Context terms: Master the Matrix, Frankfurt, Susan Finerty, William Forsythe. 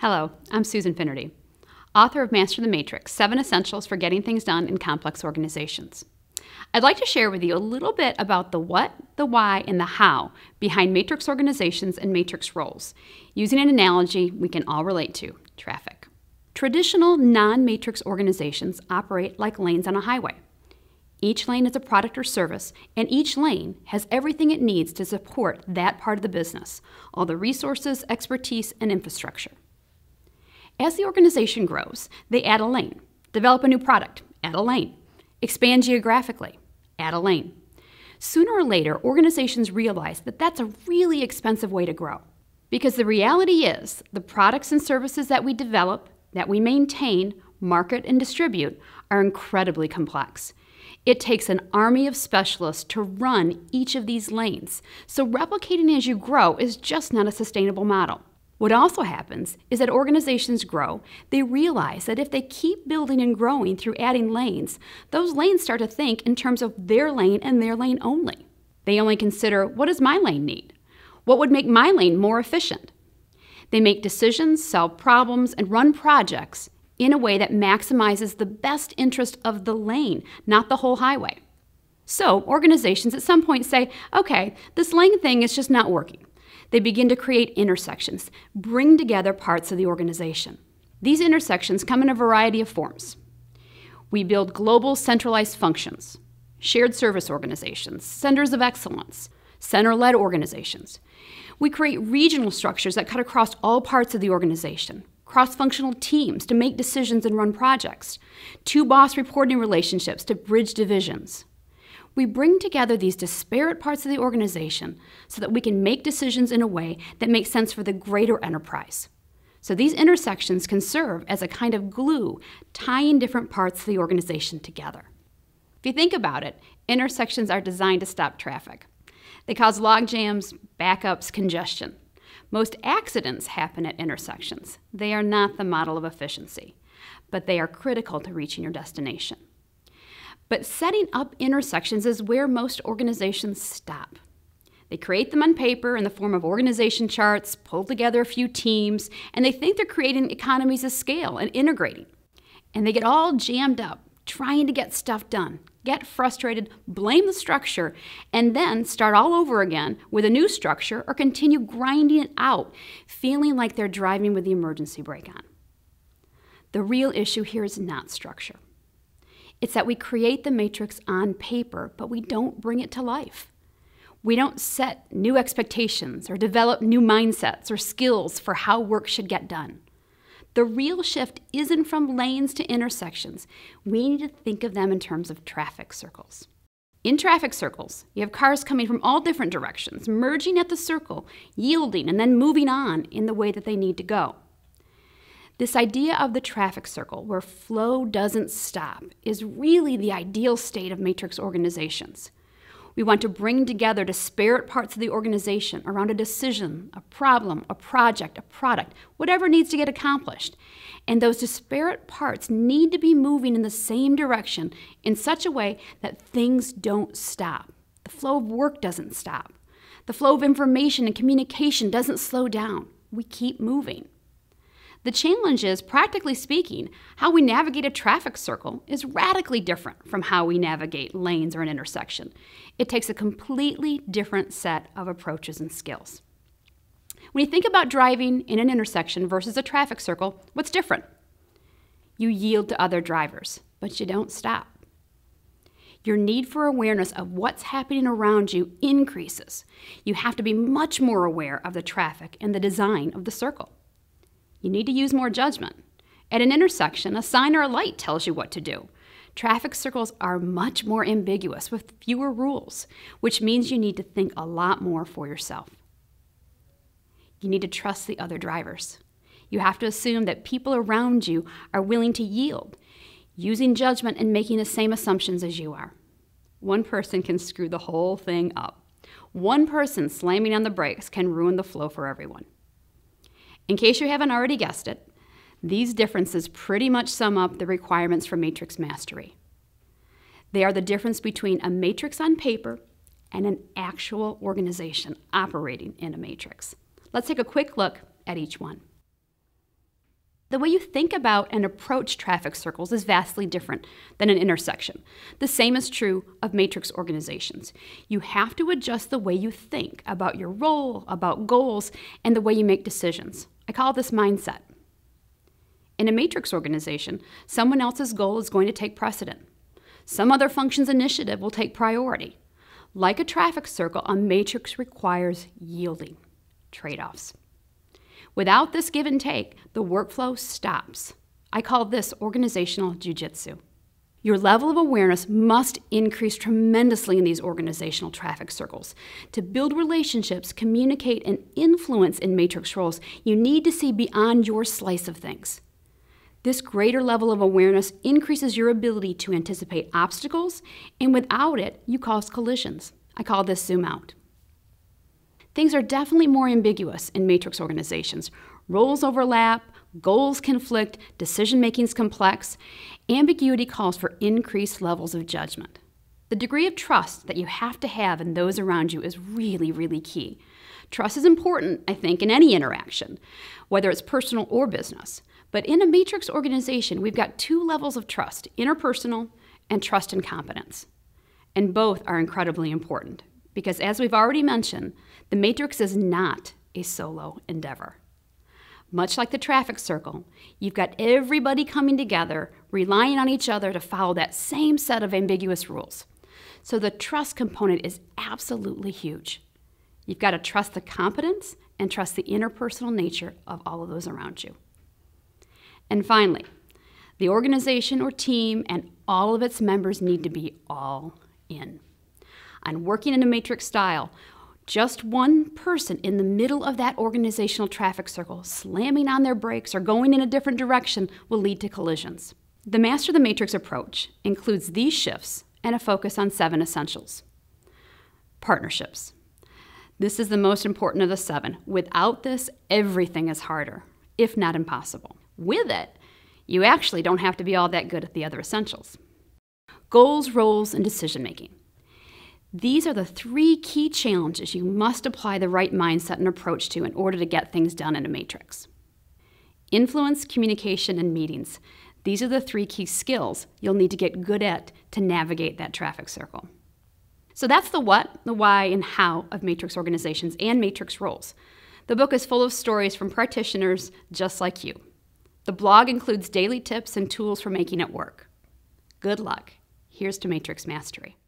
Hello, I'm Susan Finerty, author of Master the Matrix, 7 Essentials for Getting Things Done in Complex Organizations. I'd like to share with you a little bit about the what, the why, and the how behind matrix organizations and matrix roles, using an analogy we can all relate to, traffic. Traditional non-matrix organizations operate like lanes on a highway. Each lane is a product or service, and each lane has everything it needs to support that part of the business, all the resources, expertise, and infrastructure. As the organization grows, they add a lane, develop a new product, add a lane, expand geographically, add a lane. Sooner or later, organizations realize that that's a really expensive way to grow. Because the reality is, the products and services that we develop, that we maintain, market, and distribute are incredibly complex. It takes an army of specialists to run each of these lanes, so replicating as you grow is just not a sustainable model. What also happens is that organizations grow, they realize that if they keep building and growing through adding lanes, those lanes start to think in terms of their lane and their lane only. They only consider, what does my lane need? What would make my lane more efficient? They make decisions, solve problems, and run projects in a way that maximizes the best interest of the lane, not the whole highway. So organizations at some point say, okay, this lane thing is just not working. They begin to create intersections, bring together parts of the organization. These intersections come in a variety of forms. We build global centralized functions, shared service organizations, centers of excellence, center-led organizations. We create regional structures that cut across all parts of the organization, cross-functional teams to make decisions and run projects, two-boss reporting relationships to bridge divisions. We bring together these disparate parts of the organization so that we can make decisions in a way that makes sense for the greater enterprise. So these intersections can serve as a kind of glue tying different parts of the organization together. If you think about it, intersections are designed to stop traffic. They cause log jams, backups, congestion. Most accidents happen at intersections. They are not the model of efficiency, but they are critical to reaching your destination. But setting up intersections is where most organizations stop. They create them on paper in the form of organization charts, pull together a few teams, and they think they're creating economies of scale and integrating. And they get all jammed up, trying to get stuff done, get frustrated, blame the structure, and then start all over again with a new structure or continue grinding it out, feeling like they're driving with the emergency brake on. The real issue here is not structure. It's that we create the matrix on paper, but we don't bring it to life. We don't set new expectations or develop new mindsets or skills for how work should get done. The real shift isn't from lanes to intersections. We need to think of them in terms of traffic circles. In traffic circles, you have cars coming from all different directions, merging at the circle, yielding, and then moving on in the way that they need to go. This idea of the traffic circle, where flow doesn't stop, is really the ideal state of matrix organizations. We want to bring together disparate parts of the organization around a decision, a problem, a project, a product, whatever needs to get accomplished. And those disparate parts need to be moving in the same direction in such a way that things don't stop. The flow of work doesn't stop. The flow of information and communication doesn't slow down. We keep moving. The challenge is, practically speaking, how we navigate a traffic circle is radically different from how we navigate lanes or an intersection. It takes a completely different set of approaches and skills. When you think about driving in an intersection versus a traffic circle, what's different? You yield to other drivers, but you don't stop. Your need for awareness of what's happening around you increases. You have to be much more aware of the traffic and the design of the circle. You need to use more judgment. At an intersection, a sign or a light tells you what to do. Traffic circles are much more ambiguous with fewer rules, which means you need to think a lot more for yourself. You need to trust the other drivers. You have to assume that people around you are willing to yield, using judgment and making the same assumptions as you are. One person can screw the whole thing up. One person slamming on the brakes can ruin the flow for everyone. In case you haven't already guessed it, these differences pretty much sum up the requirements for matrix mastery. They are the difference between a matrix on paper and an actual organization operating in a matrix. Let's take a quick look at each one. The way you think about and approach traffic circles is vastly different than an intersection. The same is true of matrix organizations. You have to adjust the way you think about your role, about goals, and the way you make decisions. I call this mindset. In a matrix organization, someone else's goal is going to take precedent. Some other function's initiative will take priority. Like a traffic circle, a matrix requires yielding, trade-offs. Without this give and take, the workflow stops. I call this organizational jujitsu. Your level of awareness must increase tremendously in these organizational traffic circles. To build relationships, communicate, and influence in matrix roles, you need to see beyond your slice of things. This greater level of awareness increases your ability to anticipate obstacles, and without it, you cause collisions. I call this zoom out. Things are definitely more ambiguous in matrix organizations. Roles overlap, goals conflict, decision-making is complex. Ambiguity calls for increased levels of judgment. The degree of trust that you have to have in those around you is really, really key. Trust is important, I think, in any interaction, whether it's personal or business. But in a matrix organization, we've got two levels of trust, interpersonal and trust and competence. And both are incredibly important. Because as we've already mentioned, the matrix is not a solo endeavor. Much like the traffic circle, you've got everybody coming together, relying on each other to follow that same set of ambiguous rules. So the trust component is absolutely huge. You've got to trust the competence and trust the interpersonal nature of all of those around you. And finally, the organization or team and all of its members need to be all in. On working in a matrix style, just one person in the middle of that organizational traffic circle slamming on their brakes or going in a different direction will lead to collisions. The Master the Matrix approach includes these shifts and a focus on 7 essentials. Partnerships. This is the most important of the 7. Without this, everything is harder, if not impossible. With it, you actually don't have to be all that good at the other essentials. Goals, roles, and decision-making. These are the 3 key challenges you must apply the right mindset and approach to in order to get things done in a matrix. Influence, communication, and meetings. These are the 3 key skills you'll need to get good at to navigate that traffic circle. So that's the what, the why, and how of matrix organizations and matrix roles. The book is full of stories from practitioners just like you. The blog includes daily tips and tools for making it work. Good luck. Here's to matrix mastery.